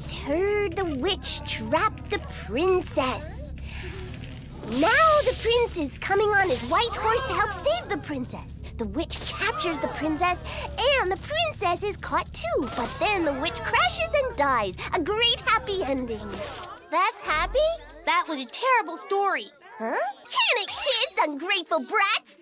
once heard the witch trap the princess. Now the prince is coming on his white horse to help save the princess. The witch captures the princess, and the princess is caught too. But then the witch crashes and dies. A great happy ending. That's happy? That was a terrible story. Huh? Can it, kids, ungrateful brats?